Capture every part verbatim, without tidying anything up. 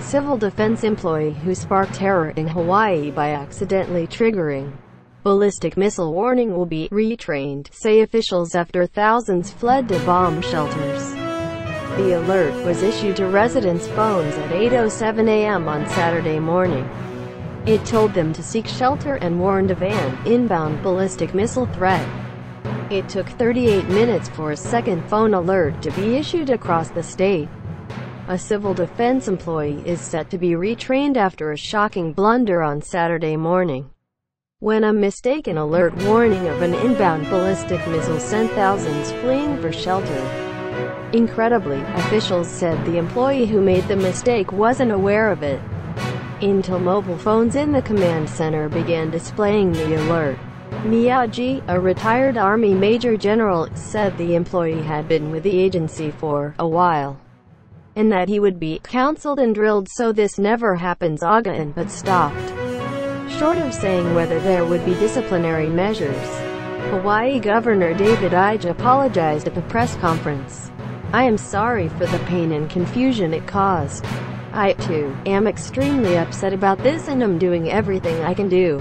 Civil defense employee who sparked terror in Hawaii by accidentally triggering ballistic missile warning will be retrained, say officials after thousands fled to bomb shelters. The alert was issued to residents' phones at eight oh seven a m on Saturday morning. It told them to seek shelter and warned of an inbound ballistic missile threat. It took thirty-eight minutes for a second phone alert to be issued across the state. A civil defense employee is set to be retrained after a shocking blunder on Saturday morning, when a mistaken alert warning of an inbound ballistic missile sent thousands fleeing for shelter. Incredibly, officials said the employee who made the mistake wasn't aware of it until mobile phones in the command center began displaying the alert. Miyagi, a retired Army Major General, said the employee had been with the agency for a while, and that he would be counseled and drilled so this never happens again, but stopped short of saying whether there would be disciplinary measures. Hawaii Governor David Ige apologized at the press conference. "I am sorry for the pain and confusion it caused. I, too, am extremely upset about this and am doing everything I can do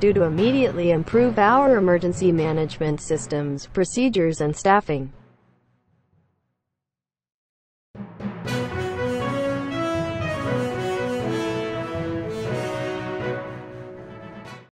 do to immediately improve our emergency management systems, procedures and staffing."